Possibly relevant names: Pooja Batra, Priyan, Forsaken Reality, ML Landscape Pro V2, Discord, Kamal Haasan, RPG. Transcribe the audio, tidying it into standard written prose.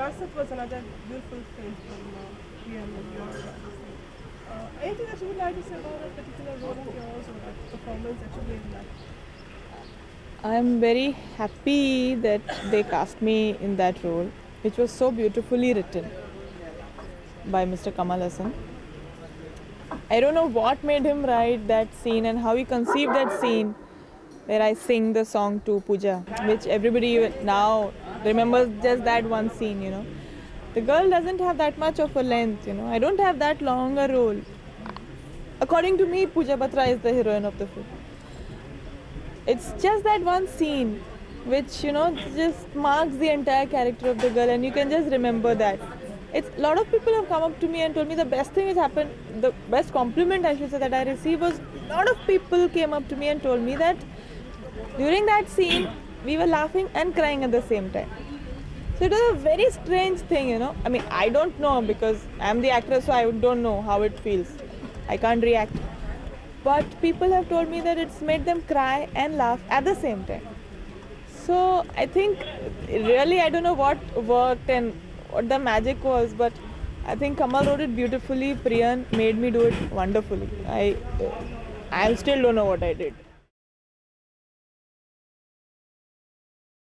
Gossip was another beautiful film from Priyan and yours. Anything that you would like to say about a particular role of yours or the performance that you gave in that? I'm very happy that they cast me in that role, which was so beautifully written by Mr. Kamal Haasan. I don't know what made him write that scene and how he conceived that scene where I sing the song to Pooja, which everybody now remembers just that one scene, you know. The girl doesn't have that much of a length, you know. I don't have that long a role. According to me, Pooja Batra is the heroine of the film. It's just that one scene which, you know, just marks the entire character of the girl, and you can just remember that. A lot of people have come up to me and told me the best thing which happened, the best compliment I should say that I received was a lot of people came up to me and told me that during that scene we were laughing and crying at the same time. So it was a very strange thing, you know. I mean, I don't know because I'm the actress, so I don't know how it feels. I can't react. But people have told me that it's made them cry and laugh at the same time. So I think really I don't know what worked and what the magic was, but I think Kamal wrote it beautifully. Priyan made me do it wonderfully. I still don't know what I did.